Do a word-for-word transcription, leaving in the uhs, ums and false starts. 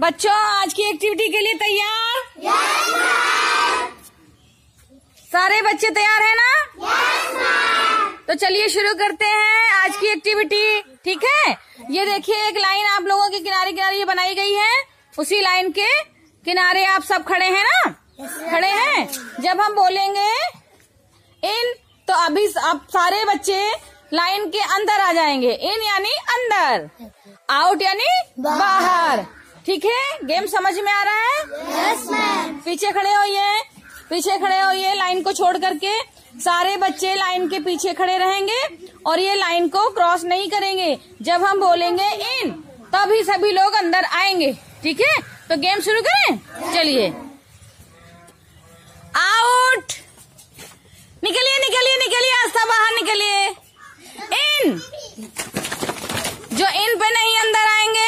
बच्चों आज की एक्टिविटी के लिए तैयार? Yes ma'am. सारे बच्चे तैयार हैं ना? Yes ma'am. तो चलिए शुरू करते हैं आज की एक्टिविटी, ठीक है? ये देखिए एक लाइन आप लोगों के किनारे किनारे ये बनाई गई है, उसी लाइन के किनारे आप सब खड़े हैं ना? खड़े हैं। जब हम बोलेंगे इन तो अभी आप सारे बच्चे लाइन के अंदर आ जाएंगे। इन यानी अंदर, आउट यानी बाहर, ठीक है? गेम समझ में आ रहा है? Yes ma'am. पीछे खड़े होइए, पीछे खड़े होइए, लाइन को छोड़ करके सारे बच्चे लाइन के पीछे खड़े रहेंगे और ये लाइन को क्रॉस नहीं करेंगे। जब हम बोलेंगे इन तभी सभी लोग अंदर आएंगे, ठीक है? तो गेम शुरू करें, चलिए। आउट, निकलिए निकलिए निकलिए, आस्था बाहर निकलिए। इन, जो इन पे नहीं अंदर आएंगे